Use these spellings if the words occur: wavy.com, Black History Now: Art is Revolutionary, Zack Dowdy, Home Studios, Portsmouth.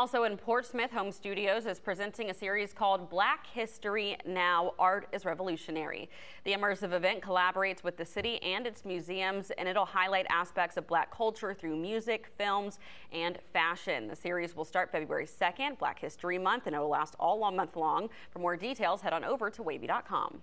Also in Portsmouth, Home Studios is presenting a series called Black History Now: Art is Revolutionary. The immersive event collaborates with the city and its museums, and it'll highlight aspects of Black culture through music, films, and fashion. The series will start February 2nd, Black History Month, and it'll last all month long. For more details, head on over to wavy.com.